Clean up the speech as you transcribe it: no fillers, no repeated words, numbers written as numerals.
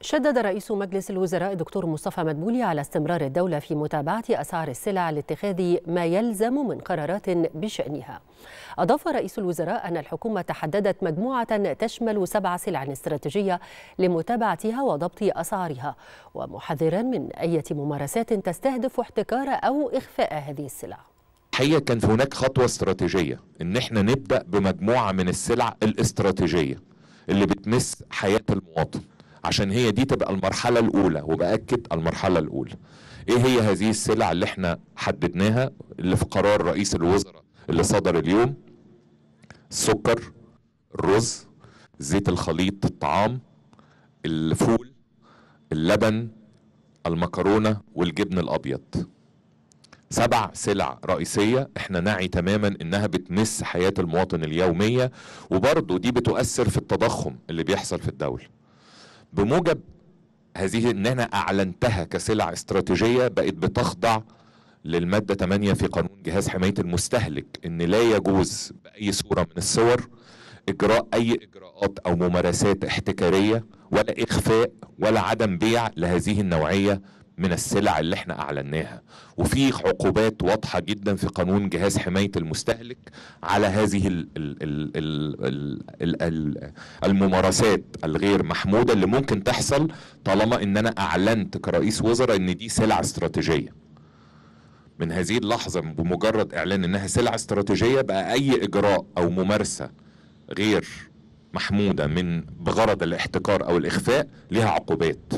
شدد رئيس مجلس الوزراء الدكتور مصطفى مدبولي على استمرار الدولة في متابعة أسعار السلع لاتخاذ ما يلزم من قرارات بشأنها. أضاف رئيس الوزراء أن الحكومة حددت مجموعة تشمل 7 سلع استراتيجية لمتابعتها وضبط أسعارها، ومحذرا من أي ممارسات تستهدف احتكار أو إخفاء هذه السلع. الحقيقة كانت هناك خطوة استراتيجية إن احنا نبدأ بمجموعة من السلع الاستراتيجية اللي بتمس حياة المواطن، عشان هي دي تبقى المرحلة الأولى، وبأكد المرحلة الأولى. إيه هي هذه السلع اللي احنا حددناها اللي في قرار رئيس الوزراء اللي صدر اليوم؟ السكر، الرز، زيت الخليط، الطعام، الفول، اللبن، المكرونة والجبن الأبيض. 7 سلع رئيسية احنا نعي تماما انها بتمس حياة المواطن اليومية، وبرضه دي بتؤثر في التضخم اللي بيحصل في الدولة. بموجب هذه ان انا اعلنتها كسلع استراتيجية بقت بتخضع للمادة 8 في قانون جهاز حماية المستهلك، ان لا يجوز بأي صورة من الصور اجراء اي اجراءات او ممارسات احتكارية ولا اخفاء ولا عدم بيع لهذه النوعية من السلع اللي احنا اعلناها، وفي عقوبات واضحة جدا في قانون جهاز حماية المستهلك على هذه الممارسات الغير محمودة اللي ممكن تحصل طالما ان انا اعلنت كرئيس وزراء ان دي سلع استراتيجية. من هذه اللحظة بمجرد اعلان انها سلع استراتيجية بقى اي اجراء او ممارسة غير محمودة بغرض الاحتكار او الاخفاء لها عقوبات.